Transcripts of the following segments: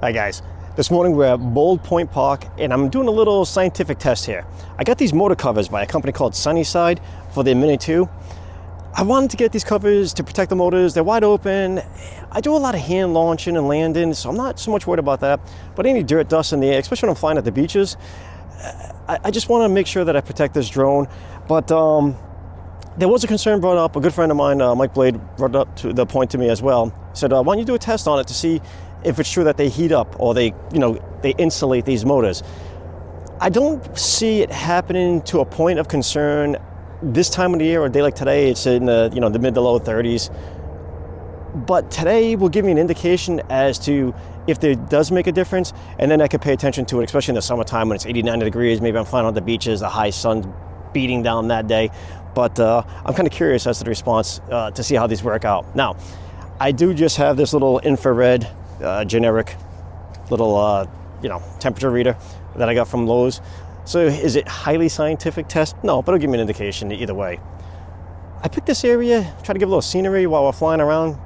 Hi guys, this morning we're at Bold Point Park and I'm doing a little scientific test here. I got these motor covers by a company called Sunnyside for their Mini 2. I wanted to get these covers to protect the motors. They're wide open. I do a lot of hand launching and landing, so I'm not so much worried about that. But any dirt, dust in the air, especially when I'm flying at the beaches, I just want to make sure that I protect this drone. But there was a concern brought up. A good friend of mine, Mike Blade, brought up to the point to me as well. He said, why don't you do a test on it to see if it's true that they heat up or they insulate these motors. I don't see it happening to a point of concern this time of the year or a day like today. It's in the the mid to low 30s. But today will give me an indication as to if it does make a difference, and then I could pay attention to it, especially in the summertime when it's 89 degrees. Maybe I'm flying on the beaches, the high sun's beating down that day. But I'm kind of curious as to the response to see how these work out. Now, I do just have this little infrared generic little temperature reader that I got from Lowe's. So is it highly scientific test? No, but it'll give me an indication either way. I picked this area, try to give a little scenery while we're flying around,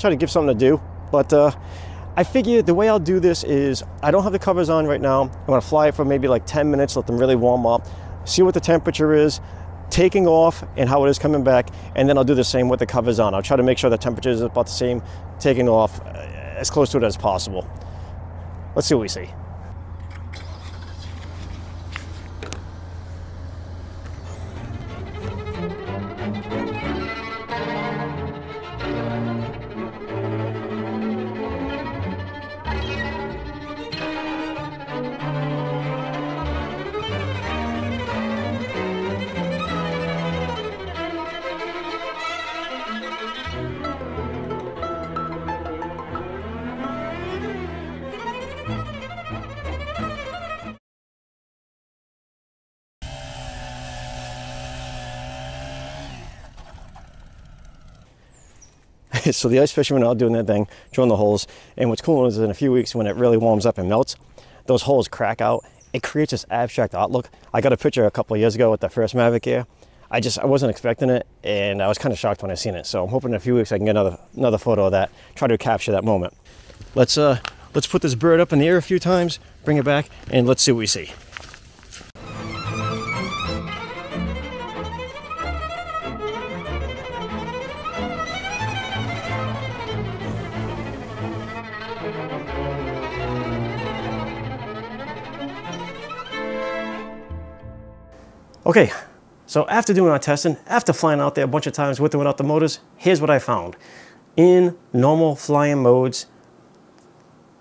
try to give something to do. But I figure the way I'll do this is I don't have the covers on right now. I'm gonna fly it for maybe like 10 minutes, let them really warm up, see what the temperature is taking off and how it is coming back, and then I'll do the same with the covers on. I'll try to make sure the temperature is about the same taking off, as close to it as possible. Let's see what we see. So the ice fishermen are out doing their thing, drilling the holes, and what's cool is in a few weeks when it really warms up and melts, those holes crack out. It creates this abstract outlook. I got a picture a couple of years ago with the first Mavic Air. I wasn't expecting it, and I was kind of shocked when I seen it. So I'm hoping in a few weeks I can get another photo of that, try to capture that moment. Let's put this bird up in the air a few times, bring it back, and let's see what we see. Okay, so after doing our testing, after flying out there a bunch of times with and without the motors, here's what I found. In normal flying modes,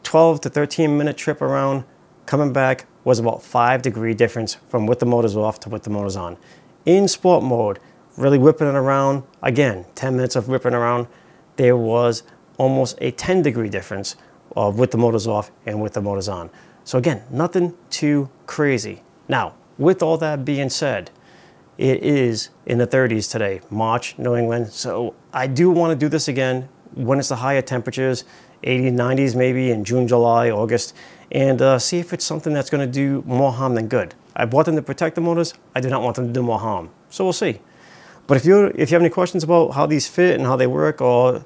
12 to 13 minute trip around, coming back was about 5 degree difference from with the motors off to with the motors on. In sport mode, really whipping it around, again, 10 minutes of whipping around, there was almost a 10 degree difference of with the motors off and with the motors on. So again, nothing too crazy. Now, with all that being said, it is in the 30s today, March, New England. So I do want to do this again when it's the higher temperatures, 80s, 90s maybe in June, July, August, and see if it's something that's going to do more harm than good. I want them to protect the motors. I do not want them to do more harm. So we'll see. But if you have any questions about how these fit and how they work, or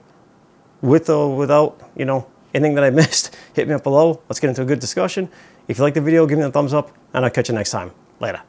with or without, anything that I missed, hit me up below. Let's get into a good discussion. If you like the video, give me a thumbs up, and I'll catch you next time. Later.